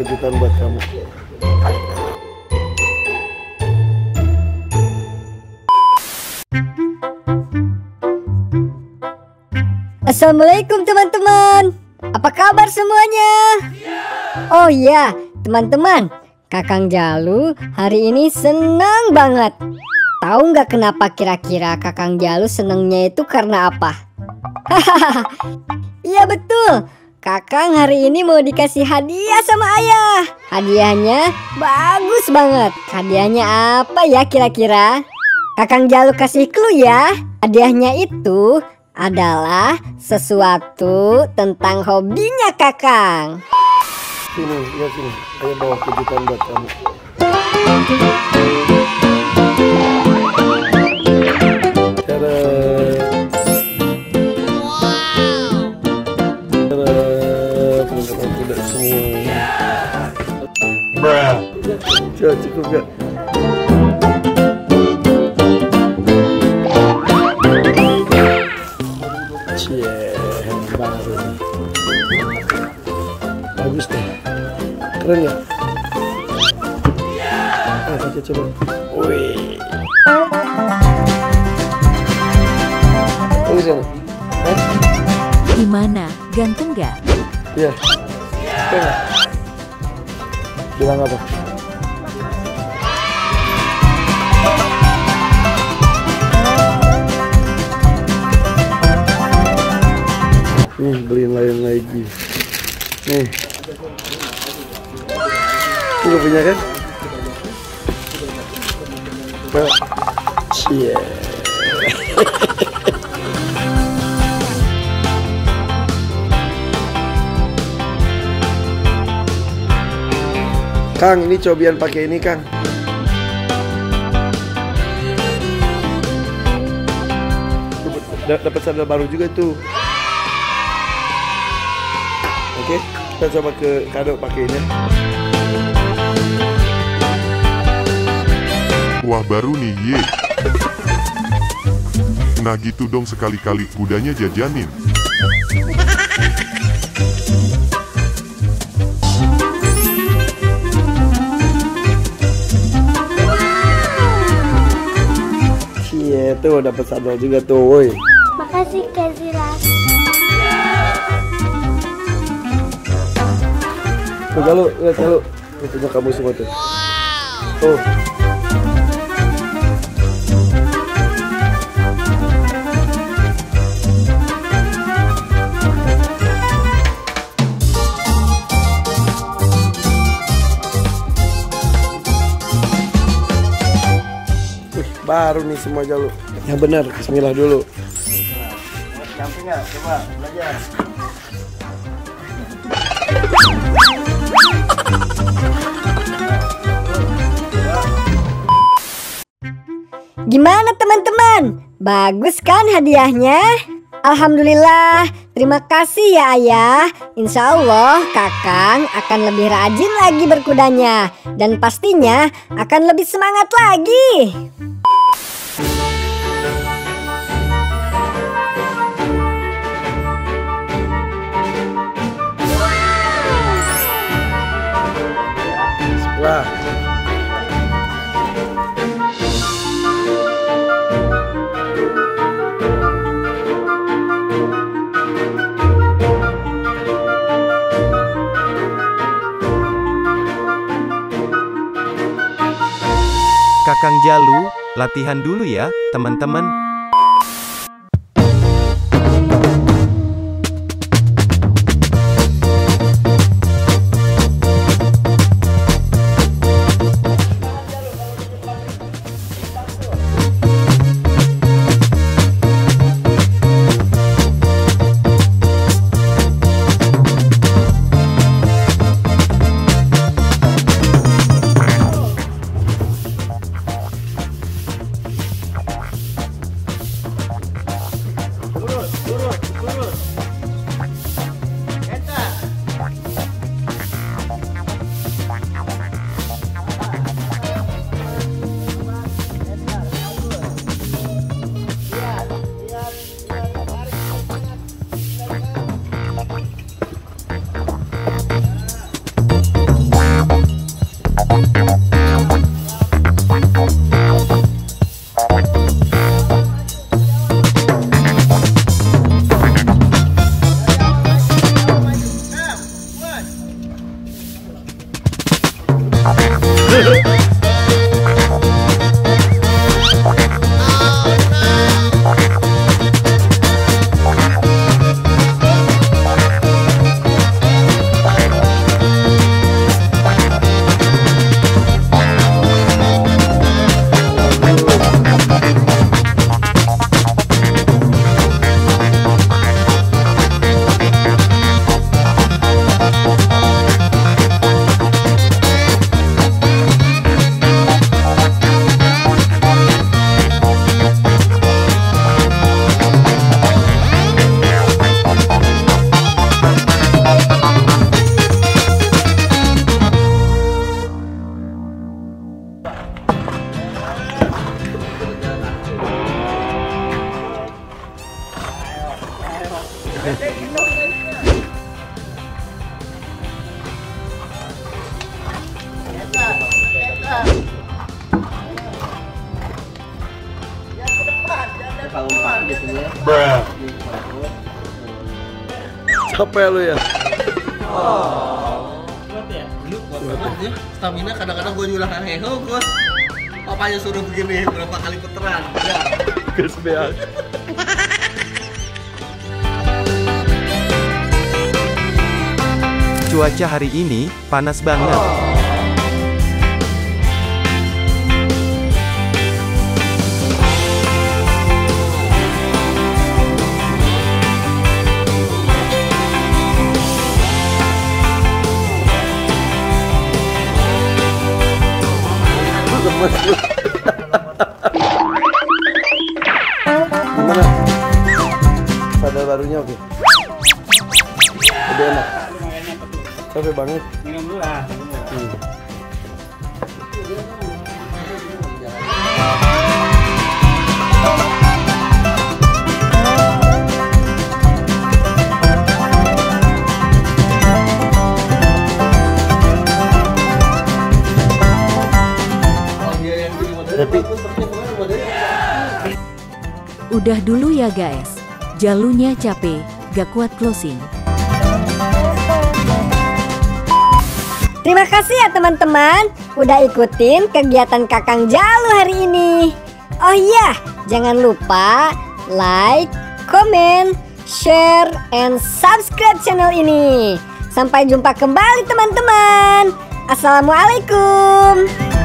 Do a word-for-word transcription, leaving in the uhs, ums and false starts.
kejutan buat kamu. Assalamualaikum teman-teman. Apa kabar semuanya? Oh iya, teman-teman, Kakang Jalu hari ini senang banget. Tahu nggak kenapa kira-kira Kakang Jalu senangnya itu karena apa? Hahaha. Iya betul. Kakang hari ini mau dikasih hadiah sama ayah. Hadiahnya bagus banget. Hadiahnya apa ya kira-kira? Kakang Jalu kasih clue ya. Hadiahnya itu adalah sesuatu tentang hobinya Kakang. Sini, ya sini. Saya bawa kejutan buat kamu. Cukup, cukup gak? Cie, baru. Bagus deh. Keren gak? Ah, kita coba. Wih. Bagus gak? Eh? Gimana? Ganteng gak? Iya. Keren gak? Bilang apa? Nih, beliin lain lagi. Nih, ini punya kan? Cie. Kang, ini cobian pakai ini, Kang. Dapat sandal baru juga tuh. Oke, kita coba ke kado pakainya. Wah, baru nih, ye. Nah gitu dong, sekali-kali kudanya jajanin. Iya, tuh dapat sandal juga tuh, woi. Makasih Kazira. Jalu, lihat Jalu, ini punya kamu semua tuh. Tuh. Wih, baru nih semua Jalu. Yang benar, bismillah dulu. Camping nggak? Coba belajar. Gimana teman-teman? Bagus kan hadiahnya? Alhamdulillah, terima kasih ya ayah. Insya Allah Kakang akan lebih rajin lagi berkudanya. Dan pastinya akan lebih semangat lagi. Wah. Kakang Jalu, latihan dulu ya, teman-teman. Bruh. Capek lu ya? Oh. Kuat ya? Lu kuat banget ya. Stamina kadang-kadang gua nyulah aneh. Oh, gua papanya suruh begini berapa kali puteran. Gas banget. Cuaca hari ini panas banget. Oh. Gimana? Padahal barunya oke. Udah enak. Capek banget. Minum dulu lah. Udah dulu ya guys, jalunya capek, gak kuat closing. Terima kasih ya teman-teman, udah ikutin kegiatan Kakang Jalu hari ini. Oh iya, jangan lupa like, comment, share, and subscribe channel ini. Sampai jumpa kembali teman-teman. Assalamualaikum.